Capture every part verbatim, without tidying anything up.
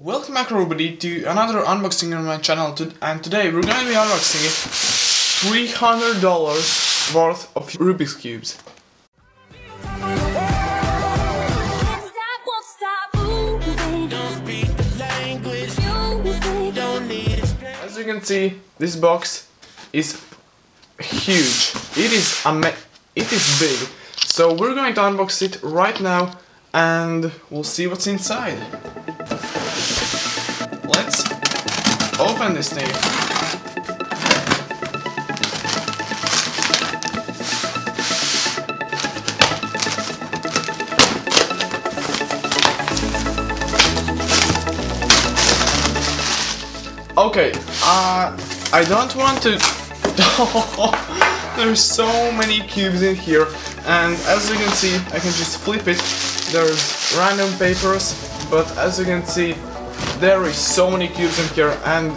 Welcome back everybody to another unboxing on my channel, to and today we're going to be unboxing three hundred dollars worth of Rubik's Cubes. As you can see, this box is huge, it is, it is big, so we're going to unbox it right now and we'll see what's inside. Let's open this thing. Okay, uh, I don't want to... There's so many cubes in here, and as you can see, I can just flip it. There's random papers, but as you can see, there is so many cubes in here, and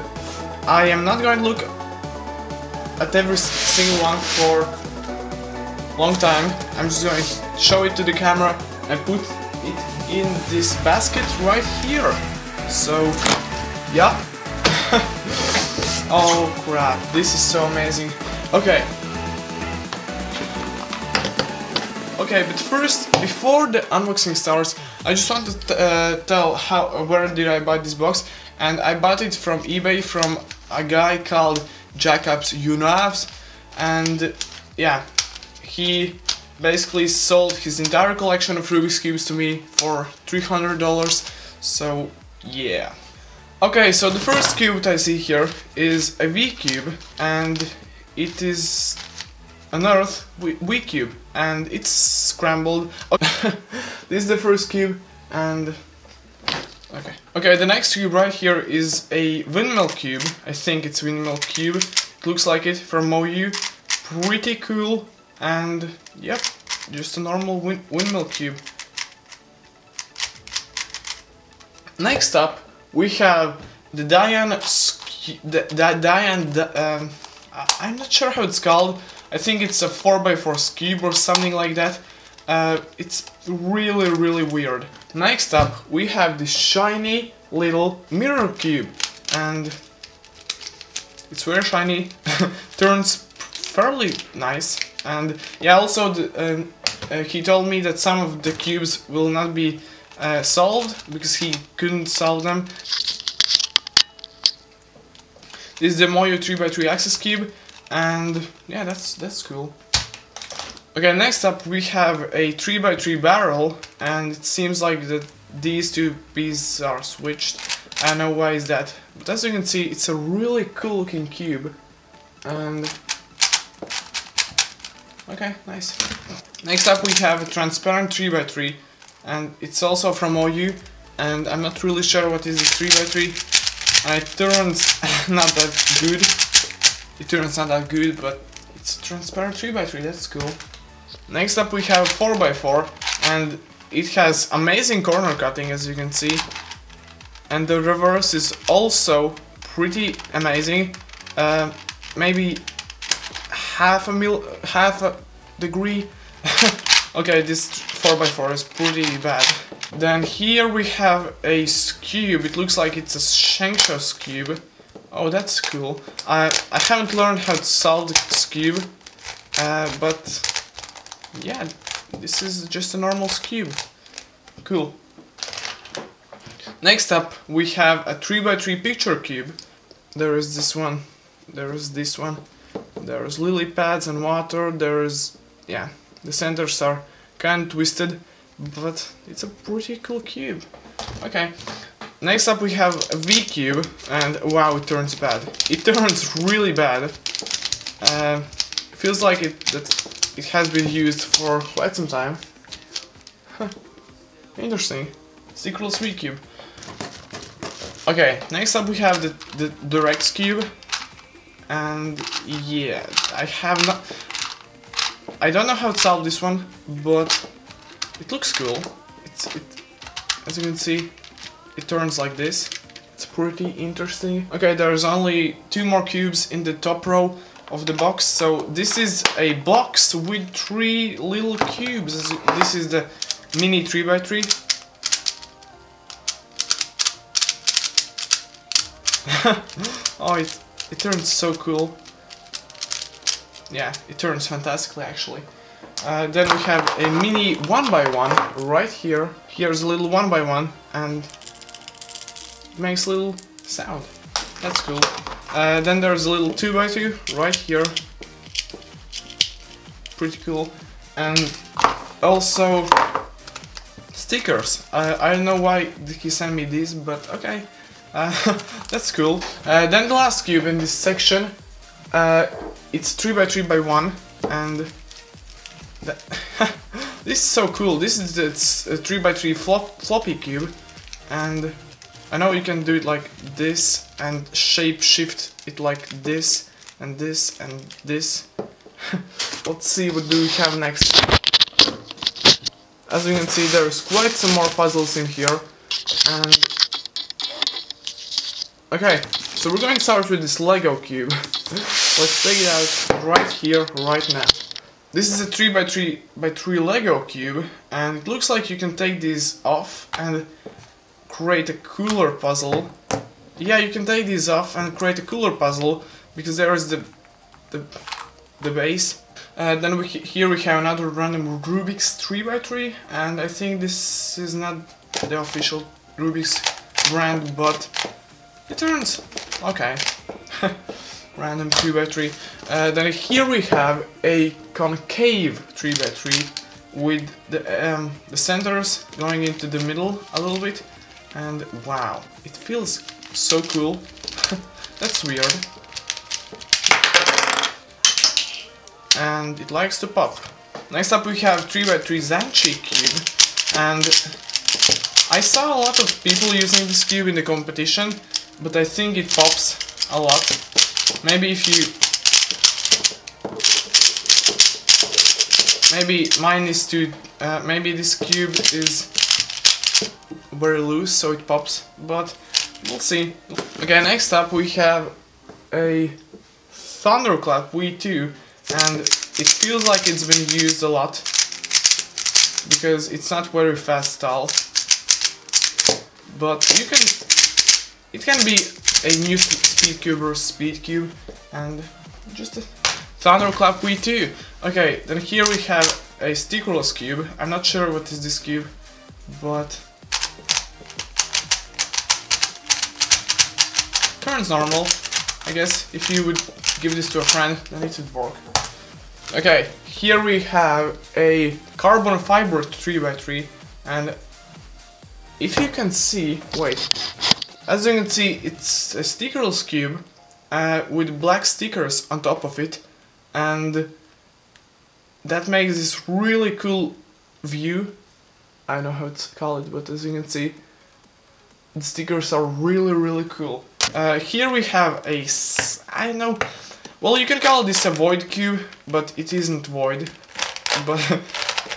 I am not going to look at every single one for a long time. I'm just going to show it to the camera and put it in this basket right here. So, yeah. Oh crap, this is so amazing. Okay. Okay, but first, before the unboxing starts, I just want to uh, tell how, where did I buy this box, and I bought it from eBay from a guy called Jakobs Unafs, and yeah, he basically sold his entire collection of Rubik's Cubes to me for three hundred dollars, so yeah. Okay, so the first cube that I see here is a V-Cube, and it is an Earth V-Cube, and it's scrambled. This is the first cube, and okay. Okay, the next cube right here is a windmill cube. I think it's windmill cube. It looks like it from Moyu. Pretty cool, and yep, just a normal win windmill cube. Next up, we have the Diane. The, the Diane. The, um, I'm not sure how it's called. I think it's a four by four cube or something like that. Uh, it's really, really weird. Next up, we have this shiny little mirror cube, and it's very shiny. Turns fairly nice. And yeah, also the, um, uh, he told me that some of the cubes will not be uh, solved because he couldn't solve them. This is the MoYu three by three axis cube. And yeah, that's that's cool. Okay, next up we have a three by three barrel, and it seems like that these two pieces are switched. I don't know why is that, but as you can see, it's a really cool looking cube. And okay, nice. Next up we have a transparent three by three, and it's also from Moyu, and I'm not really sure what is the three by three, and it turns not that good. It turns not that good, but it's a transparent three by three, that's cool. Next up we have four by four, and it has amazing corner cutting, as you can see. And the reverse is also pretty amazing. Uh, maybe half a mil... half a degree. Okay, this four by four is pretty bad. Then here we have a cube, it looks like it's a Shengshou cube. Oh, that's cool. I, I haven't learned how to solve this cube, uh, but yeah, this is just a normal cube. Cool. Next up, we have a three by three picture cube. There is this one, there is this one, there is lily pads and water, there is... yeah, the centers are kind of twisted, but it's a pretty cool cube. Okay. Next up we have a V-Cube, and wow, it turns bad. It turns really bad. Uh, feels like it that it has been used for quite some time. Huh. Interesting. It's equal to V-Cube. Okay, next up we have the, the, the Rex Cube. And yeah, I have not... I don't know how to solve this one, but it looks cool. It's, it, as you can see, it turns like this. It's pretty interesting. Okay, there's only two more cubes in the top row of the box. So this is a box with three little cubes. This is the mini three by three. Oh, it, it turns so cool. Yeah, it turns fantastically, actually. Uh, then we have a mini one by one right here. Here's a little one by one, and it makes a little sound. That's cool. Uh, then there's a little two by two right here. Pretty cool. And also stickers. Uh, I don't know why he sent me these, but okay. Uh, that's cool. Uh, then the last cube in this section. Uh, it's three by three by one, and that this is so cool. This is it's a three by three flop, floppy cube, and I know you can do it like this and shape shift it like this and this and this. Let's see what do we have next. As you can see, there's quite some more puzzles in here. And okay, so we're going to start with this Lego cube. Let's take it out right here, right now. This is a three by three by three Lego cube, and it looks like you can take these off and create a cooler puzzle. Yeah, you can take these off and create a cooler puzzle, because there is the the, the base. Uh, then we, here we have another random Rubik's three by three, and I think this is not the official Rubik's brand, but it turns okay. Random three by three. Uh, then here we have a concave three by three with the, um, the centers going into the middle a little bit, and wow, it feels so cool. That's weird. And it likes to pop. Next up we have three by three Zhanqi cube, and I saw a lot of people using this cube in the competition, but I think it pops a lot. Maybe if you... Maybe mine is too... Uh, maybe this cube is very loose, so it pops, but we'll see. Okay, next up we have a Thunderclap Wii two, and it feels like it's been used a lot, because it's not very fast at all. But you can... It can be a new speed cube or speed cube, and just a Thunderclap Wii two. Okay, then here we have a stickerless cube. I'm not sure what is this cube, but turns normal. I guess if you would give this to a friend, then it would work. Okay, here we have a carbon fiber three by three, and if you can see, wait. As you can see, it's a stickerless cube uh, with black stickers on top of it, and that makes this really cool view. I don't know how to call it, but as you can see, the stickers are really, really cool. Uh, here we have a, I don't know, well, you can call this a void cube, but it isn't void, but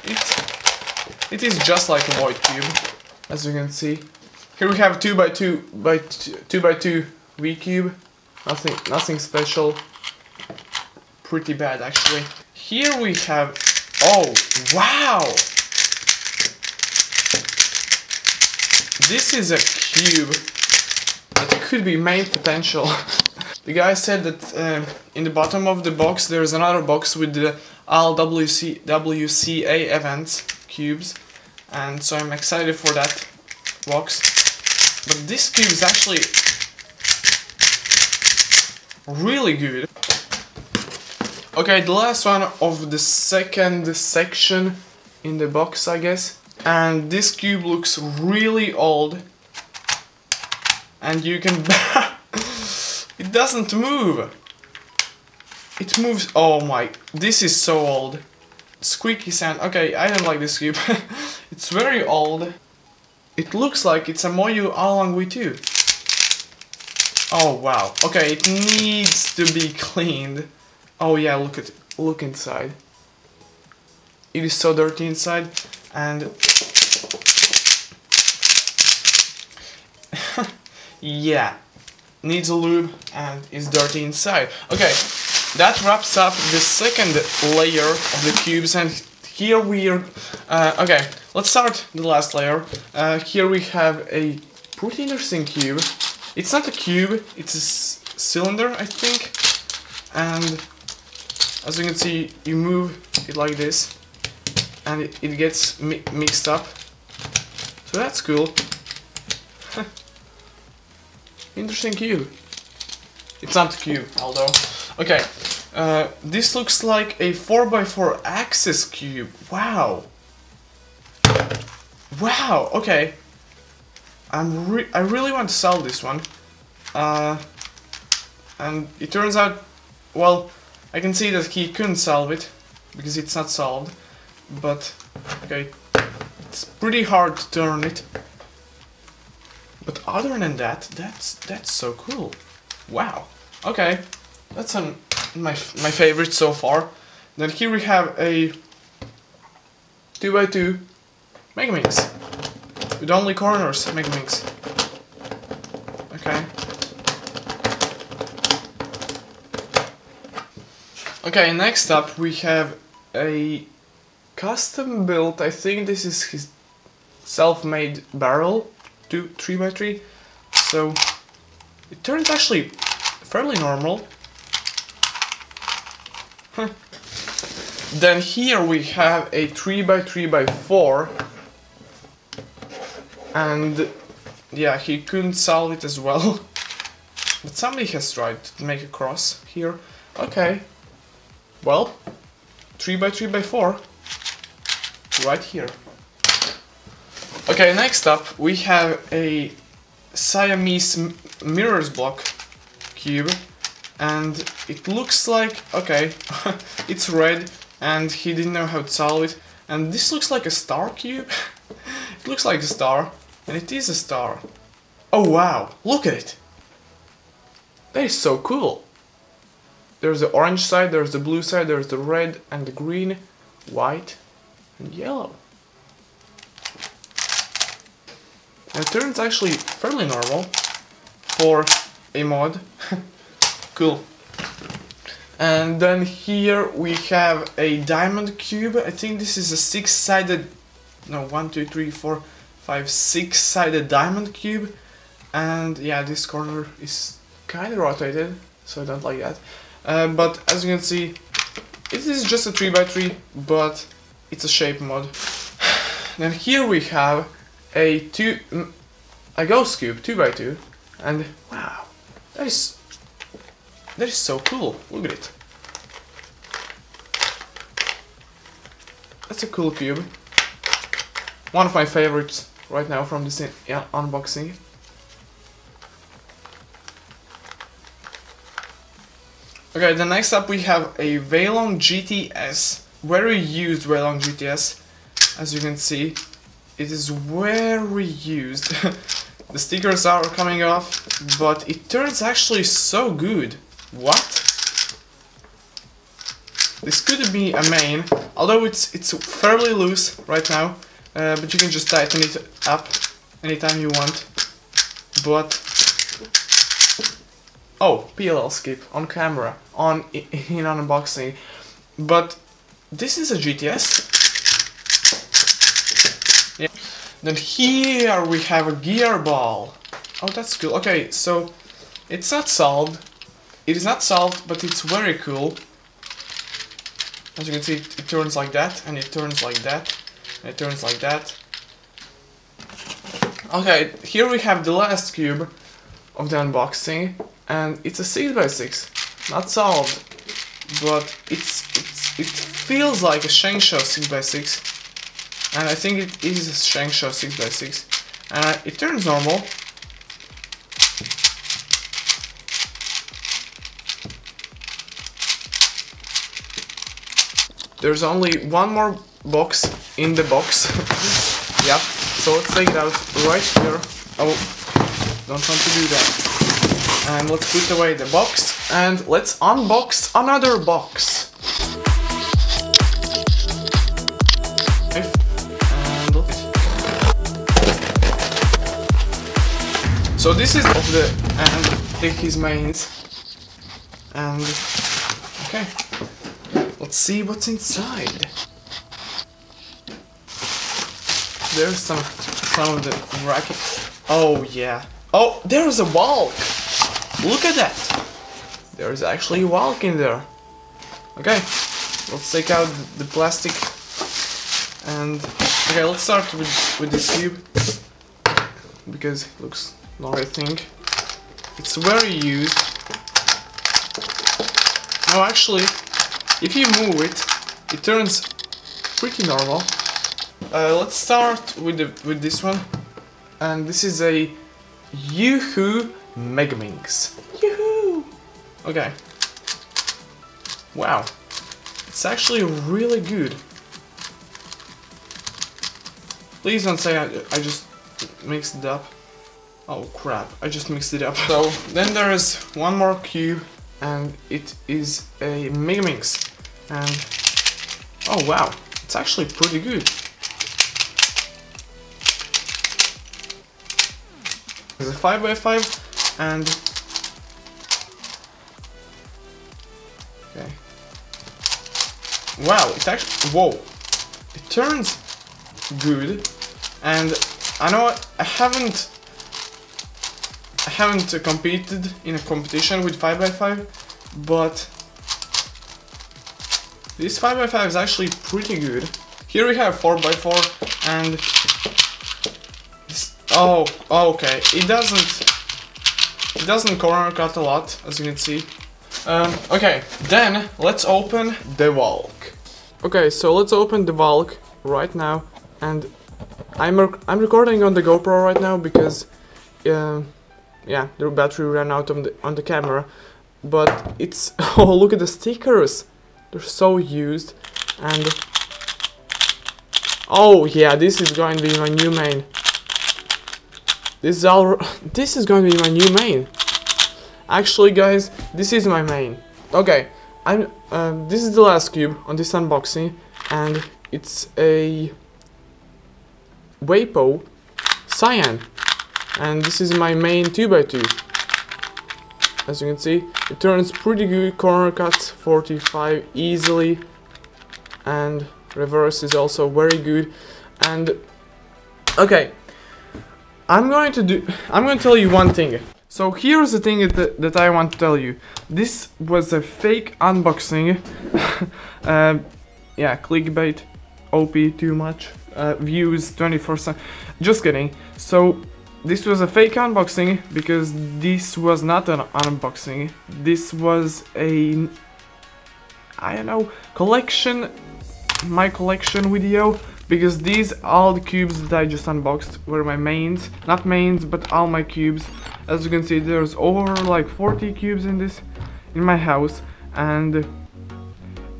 it, it is just like a void cube, as you can see. Here we have two by two by two, two by two V cube. Nothing, nothing special. Pretty bad, actually. Here we have. Oh wow! This is a cube that could be main potential. The guy said that um, in the bottom of the box there is another box with the A O L W C A events cubes, and so I'm excited for that box. But this cube is actually really good. Okay, the last one of the second section in the box, I guess. And this cube looks really old. And you can... It doesn't move. It moves... Oh my... This is so old. Squeaky sound. Okay, I don't like this cube. It's very old. It looks like it's a Moyu AoLong W R two. Oh wow. Okay, it needs to be cleaned. Oh yeah, look at look inside. It is so dirty inside, and yeah, needs a lube and is dirty inside. Okay, that wraps up the second layer of the cubes, and here we are. Uh, okay, let's start the last layer. Uh, here we have a pretty interesting cube. It's not a cube, it's a cylinder, I think. And as you can see, you move it like this, and it, it gets mi mixed up. So that's cool. Interesting cube. It's not a cube, although. Okay, uh, this looks like a four by four axis cube. Wow. Wow. Okay. I'm re I really want to sell this one. Uh, and it turns out, well, I can see that he couldn't solve it because it's not solved. But okay, it's pretty hard to turn it. But other than that, that's that's so cool. Wow. Okay, that's an, my my favorite so far. Then here we have a two by two Megamix with only corners. Megamix. Okay. Okay. Next up, we have a custom built. I think this is his self-made barrel. Two, three by three, so it turns actually fairly normal. Huh. Then here we have a three by three by four, and yeah, he couldn't solve it as well. But somebody has tried to make a cross here. Okay, well, three by three by four, right here. Okay, next up we have a Siamese mirrors block cube, and it looks like, okay, it's red, and he didn't know how to solve it, and this looks like a star cube. It looks like a star, and it is a star. Oh wow, look at it! That is so cool! There's the orange side, there's the blue side, there's the red and the green, white and yellow. It turns actually fairly normal for a mod. Cool. And then here we have a diamond cube. I think this is a six-sided, no, one, two, three, four, five, six-sided diamond cube. And yeah, this corner is kind of rotated, so I don't like that. Uh, but as you can see, it is just a three by three, but it's a shape mod. Then here we have a two, a ghost cube, two by two, and wow, that is that is so cool. Look at it. That's a cool cube. One of my favorites right now from this yeah, unboxing. Okay, then next up we have a Weilong G T S, very used Weilong G T S, as you can see. It is very used. The stickers are coming off, but it turns actually so good. What? This could be a main, although it's it's fairly loose right now, uh, but you can just tighten it up anytime you want. But oh, P L L skip on camera on in, in unboxing. But this is a G T S. Yeah. Then here we have a gear ball. Oh, that's cool. Okay, so it's not solved. It is not solved, but it's very cool. As you can see, it, it turns like that, and it turns like that, and it turns like that. Okay, here we have the last cube of the unboxing, and it's a six by six. Not solved, but it's, it's it feels like a Shengshou six by six. And I think it is a Shang Sha six by six, and uh, it turns normal. There's only one more box in the box. Yep, so let's take it out right here. Oh, don't want to do that. And let's put away the box, and let's unbox another box. So this is of the and take his mains, and okay, let's see what's inside. There's some some of the brackets. Oh yeah, Oh, there's a Valk! Look at that! There's actually a Valk in there. Okay, let's take out the plastic. And okay, let's start with, with this cube, because it looks long, I think. It's very used. Now actually, if you move it, it turns pretty normal. Uh, let's start with the, with this one. And this is a Yoohoo Megaminx. Yoohoo! Okay. Wow. It's actually really good. Please don't say I, I just mixed it up. Oh crap, I just mixed it up. So, then there is one more cube, and it is a Megaminx. And, oh wow, it's actually pretty good. There's a five by five, and... okay. Wow, it's actually... whoa! It turns good, and I know I haven't... I haven't competed in a competition with five by five, but this five by five is actually pretty good. Here we have four by four, and this, oh, okay, it doesn't it doesn't corner cut a lot, as you can see. Um, okay, then let's open the Valk. Okay, so let's open the Valk right now, and I'm rec I'm recording on the GoPro right now because. Uh, Yeah, the battery ran out on the on the camera, but it's oh look at the stickers, they're so used, and oh yeah, this is going to be my new main. This is all. This is going to be my new main. Actually, guys, this is my main. Okay, I'm. Uh, this is the last cube on this unboxing, and it's a Weipo cyan. And this is my main two by two. As you can see, it turns pretty good, corner cuts forty-five easily, and reverse is also very good. And okay, I'm going to do I'm going to tell you one thing. So here's the thing that, that I want to tell you. This was a fake unboxing. um, yeah, clickbait, O P too much, uh, views twenty-four seven. Just kidding. So this was a fake unboxing, because this was not an unboxing. This was a, I don't know, collection, my collection video, because these, all the cubes that I just unboxed were my mains, not mains, but all my cubes. As you can see, there's over like forty cubes in this, in my house, and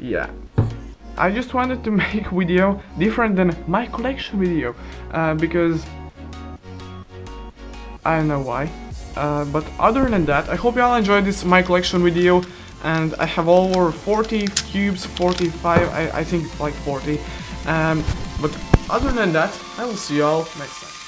yeah. I just wanted to make a video different than my collection video, uh, because I don't know why, uh, but other than that, I hope you all enjoyed this my collection video, and I have over forty cubes, forty-five, I, I think like forty, um, but other than that, I will see you all next time.